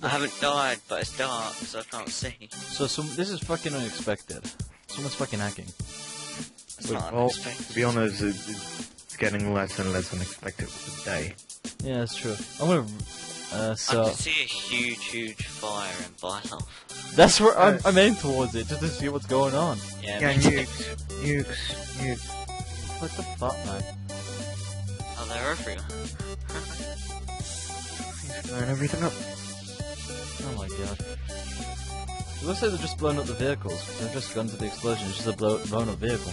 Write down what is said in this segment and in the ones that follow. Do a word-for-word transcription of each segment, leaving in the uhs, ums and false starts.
What the I haven't died, but it's dark, so I can't see. So some, this is fucking unexpected. Someone's fucking hacking. It's We're, not unexpected. Well, to be honest, it's getting less and less unexpected with the day. Yeah, that's true. I'm gonna... Uh, so... I can see a huge, huge fire in Bioff. That's where I'm, I'm aimed towards it, just to see what's going on. Yeah, yeah nukes, nukes, nukes. What the fuck, man? Oh, they're everywhere. He's blowing everything up. Oh my god. It looks like they're just blowing up the vehicles. They've just gone to the explosion, it's just a blow blown up vehicle.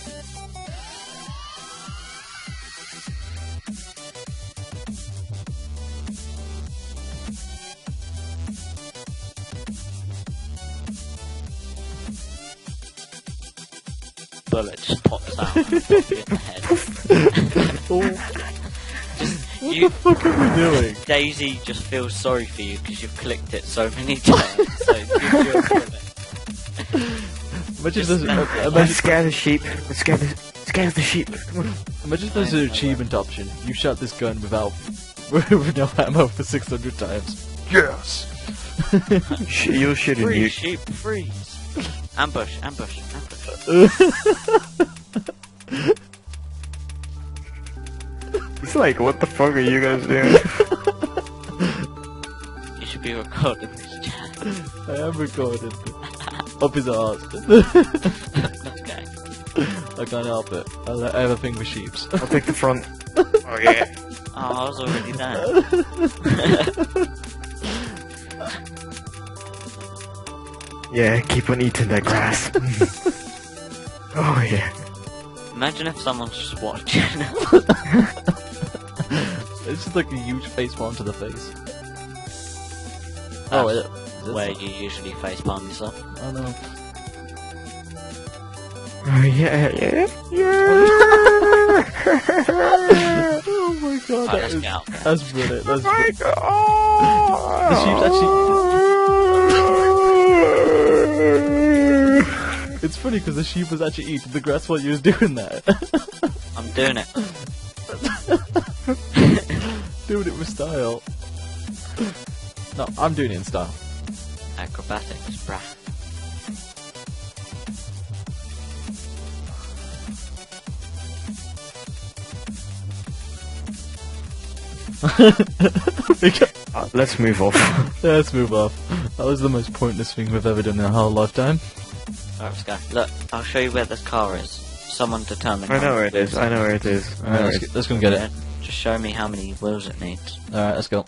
Bullet just pops out and pops you in the head. just, what you, the fuck are we doing? Daisy just feels sorry for you because you've clicked it so many times. So you a bullet. Just, uh, imagine, I'm scared of sheep. I'm scared of, scared of the sheep. Come on. Imagine if there's an achievement that. option. You shot this gun without with no ammo for six hundred times. Yes. You're shitting free, you. Sheep, freeze. Ambush, ambush, ambush. It's like, what the fuck are you guys doing? You should be recording this chat. I am recording. Up his arse. Okay. I can't help it. I'll, I have a thing for sheeps. I'll take the front. Oh yeah. Oh, I was already there. Yeah, keep on eating that grass. Oh yeah. Imagine if someone's just watching. It's just like a huge face palm to the face. That's oh, is it, is where you usually face palm yourself. Oh no. Oh yeah, yeah, yeah. Oh my god, oh, that is, out, that's brilliant. That's oh brilliant. My god. The sheep's actually. It's funny because the sheep was actually eating the grass while you was doing that. I'm doing it. Doing it with style. No, I'm doing it in style. Acrobatics, brah. uh, let's move off. Yeah, let's move off. That was the most pointless thing we've ever done in our whole lifetime. Alright, look, I'll show you where the car is. Someone determine. I know where it is. I know where it is. Alright, let's, let's go and get it. Just show me how many wheels it needs. Alright, let's go.